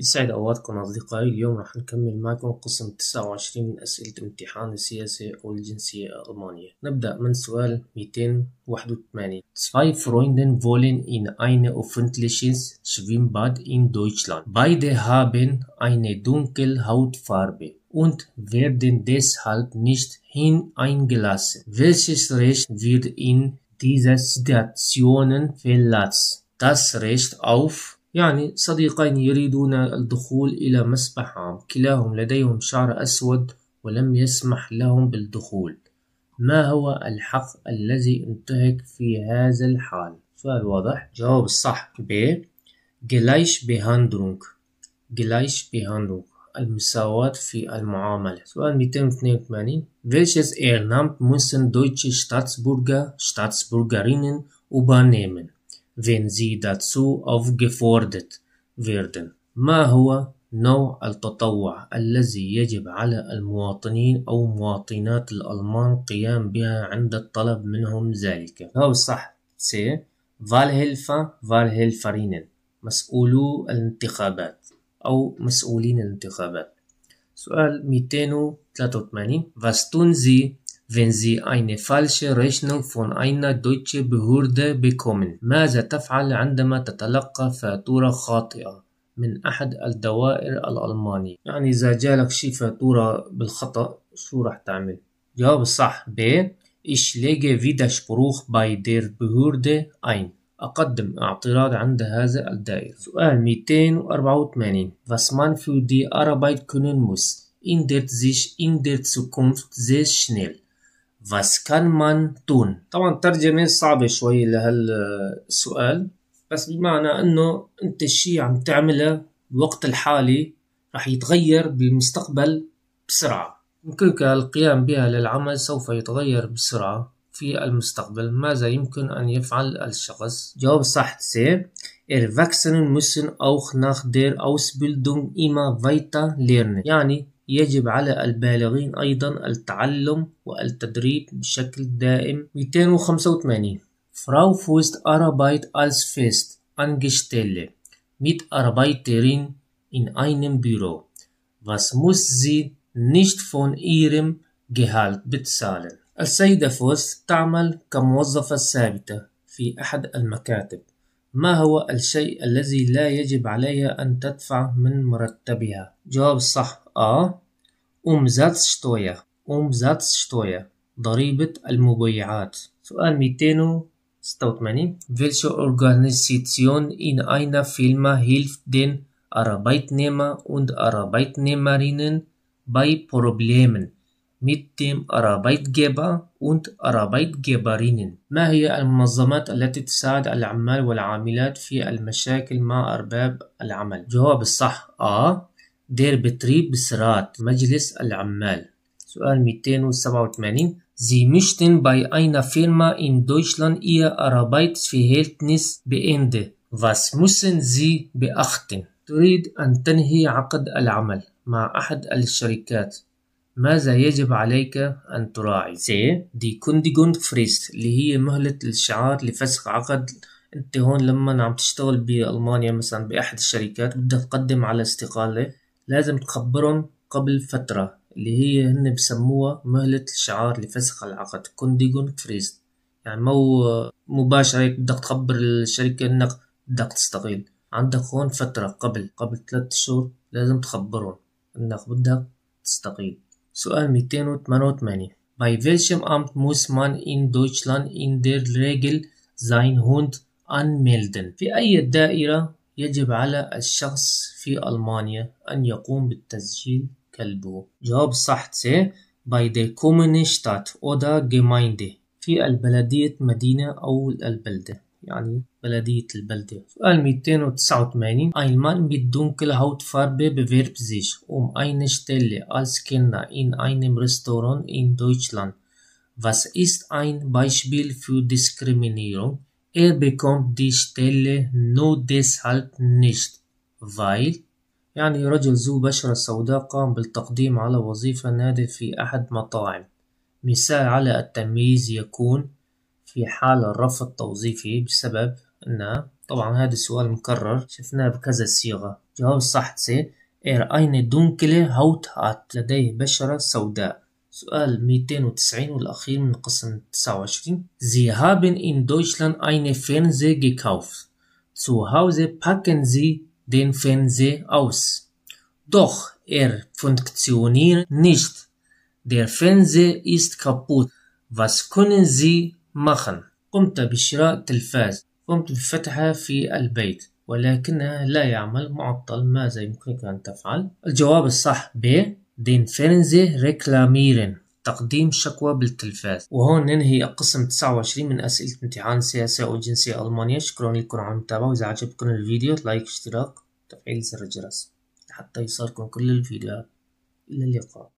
يسعد اوقاتكم اصدقائي. اليوم راح نكمل معكم قسم 29 من اسئله امتحان السياسه والجنسيه المانيا. نبدا من سؤال 281. Zwei Freunde wollen in ein öffentliches Schwimmbad in Deutschland. Beide haben eine dunkle Hautfarbe und werden deshalb nicht hineingelassen. Welches Recht wird in dieser Situation verletzt? Das Recht auf يعني صديقين يريدون الدخول إلى مسبح عام، كلاهم لديهم شعر أسود ولم يسمح لهم بالدخول. ما هو الحق الذي انتهك في هذا الحال؟ سؤال واضح. جواب الصح ب gleich Behandlung. gleich Behandlung المساواة في المعاملة. سؤال 282. Welches Ehrenamt müssen deutsche Staatsbürger, Staatsbürgerinnen übernehmen, wenn sie dazu aufgefordert werden؟ ما هو نوع التطوع الذي يجب على المواطنين أو مواطنات الألمان قيام بها عند الطلب منهم ذلك؟ هو صح س Wahlhelfer, Wahlhelferinnen مسؤولو الانتخابات أو مسؤولين الانتخابات. سؤال 283. Was tun Sie, wenn Sie eine falsche Rechnung von einer deutschen Behörde bekommen؟ ماذا تفعل عندما تتلقى فاتورة خاطئة من أحد الدوائر الألمانية؟ يعني إذا جالك شي فاتورة بالخطأ شو راح تعمل؟ جواب الصح ب Ich lege Widerspruch bei der Behörde ein. أقدم اعتراض عند هذا الدائرة. سؤال 284. Was man für die Arbeit können muss, ändert sich in der Zukunft sehr schnell. Was kann man tun؟ طبعا ترجمة صعبة شوي لهالسؤال، بس بمعنى انه انت الشي عم تعمله بالوقت الحالي رح يتغير بالمستقبل بسرعة. يمكنك القيام بها للعمل سوف يتغير بسرعة في المستقبل. ماذا يمكن ان يفعل الشخص؟ جواب صح سي Erwachsene müssen auch nach der Ausbildung immer weiter lernen. يعني يجب على البالغين أيضا التعلم والتدريب بشكل دائم. 285. Frau Fußt Arbeit als fest angestellte Mitarbeiterin in einem Büro. Was muss sie nicht von ihrem Gehalt bezahlen؟ السيدة فوست تعمل كموظفة ثابتة في أحد المكاتب. ما هو الشيء الذي لا يجب عليها أن تدفع من مرتبها؟ جواب صح A Umsatzsteuer. Umsatzsteuer ضريبة المبيعات. سؤال 286. Welche Organisation in einer Firma hilft den Arbeitnehmer und Arbeitnehmerinnen bei Problemen mit dem Arbeitgeber und Arbeitgeberinnen؟ ما هي المنظمات التي تساعد العمال والعاملات في المشاكل مع أرباب العمل؟ جواب الصح A Der Betriebsrat مجلس العمال. سؤال 287. Sie möchten bei einer Firma in Deutschland ihr Arbeitsverhältnis beenden. Was müssen Sie beachten؟ تريد أن تنهي عقد العمل مع أحد الشركات، ماذا يجب عليك أن تراعي؟ سي دي Kündigungsfrist اللي هي مهلة الشعار لفسخ عقد. أنت هون لما عم تشتغل بألمانيا مثلا بأحد الشركات بدك تقدم على استقالة، لازم تخبرهم قبل فترة اللي هي هن بسموها مهلة الشعار لفسخ العقد Kündigungsfrist. يعني مو مباشرة بدك تخبر الشركة إنك بدك تستقيل، عندك هون فترة قبل 3 أشهر لازم تخبرهم إنك بدك تستقيل. سؤال 288. Bei welchem Amt muss man in Deutschland in der Regel sein Hund anmelden؟ في أي دائرة يجب على الشخص في ألمانيا أن يقوم بالتسجيل كلبه؟ جواب صح سي Bei der Kommunenstadt oder Gemeinde في البلدية مدينة أو البلدة، يعني بلدية البلدة. سؤال 289. Ein Mann mit dunkler Hautfarbe bewirbt sich eine Stelle als Kellner in einem Restaurant in Deutschland. Was ist ein Beispiel für Diskriminierung? Er bekommt die Stelle nur deshalb nicht, weil يعني رجل ذو بشرة سوداء قام بالتقديم على وظيفة نادلة في أحد مطاعم. مثال على التمييز يكون في حال الرفض التوظيفي بسبب أنها طبعا هذا السؤال مكرر شفناه بكذا صيغة. الجواب الصح سي إير أين دونكلي هوت هات لديه بشرة سوداء. سؤال 290 والأخير من قسم 29. Sie haben in Deutschland eine Fernseher gekauft. Zu Hause packen Sie den Fernseher aus. Doch er funktioniert nicht. Der Fernseher ist kaputt. Was können Sie machen؟ قمت بشراء تلفاز، قمت بفتحه في البيت ولكنها لا يعمل، معطل، ماذا يمكنك أن تفعل؟ الجواب الصح ب den Fernseher reklamieren، تقديم شكوى بالتلفاز. وهون ننهي قسم 29 من أسئلة امتحان سياسة وجنسية ألمانيا. شكرا لكم على المتابعة، وإذا عجبكم الفيديو لايك، اشتراك، تفعيل زر الجرس حتى يوصلكم كل الفيديوهات. إلى اللقاء.